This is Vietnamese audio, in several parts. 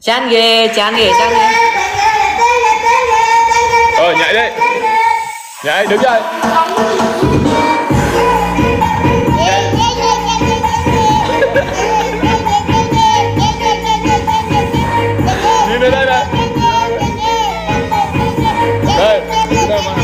Chán ghê nhảy đi. Nhảy, đứng dậy. Nhìn lên đây nè. Đây, đứng đây mà.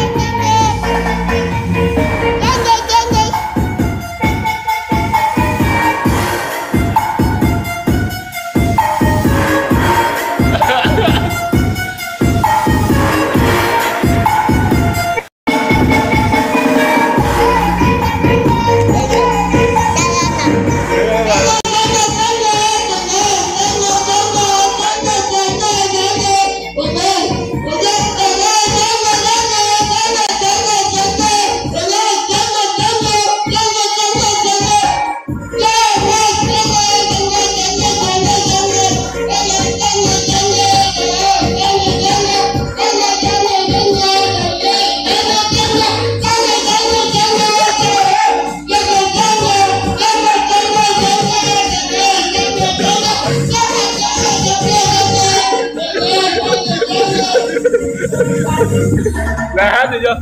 Là hát gì chưa?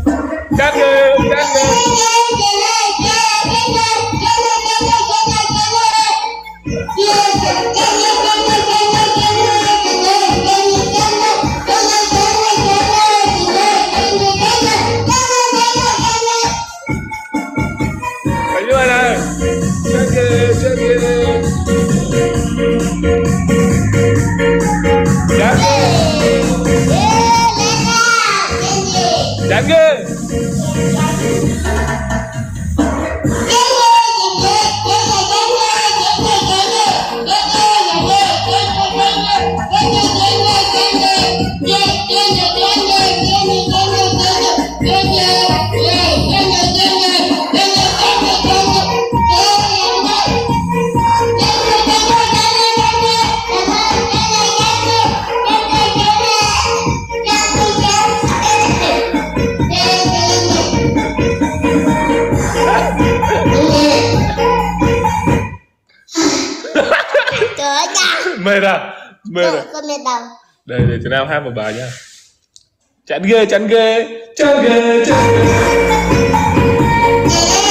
Cắt đi, cắt đi. Phải như vậy này. Cắt đi, cắt đi. Cắt đi. Danke! Mệt à? Mệt à? Con mệt đầu. Đây để Trần Nam hát một bài nhá. Chán ghê, chán ghê, chán ghê, chán ghê.